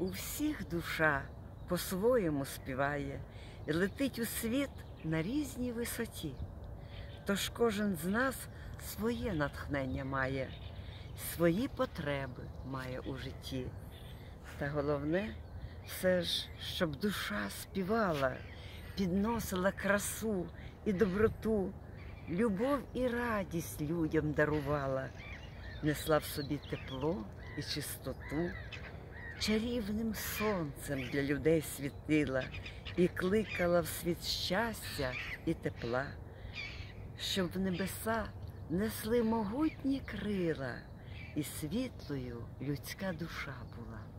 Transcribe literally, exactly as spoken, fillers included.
У всіх душа по-своєму співає і летить у світ на різній висоті. Тож кожен з нас своє натхнення має, свої потреби має у житті. Та головне все ж, щоб душа співала, підносила красу і доброту, любов і радість людям дарувала, несла в собі тепло і чистоту, чарівним сонцем для людей світила і кликала в світ щастя і тепла, щоб в небеса несли могутні крила і світлою людська душа була.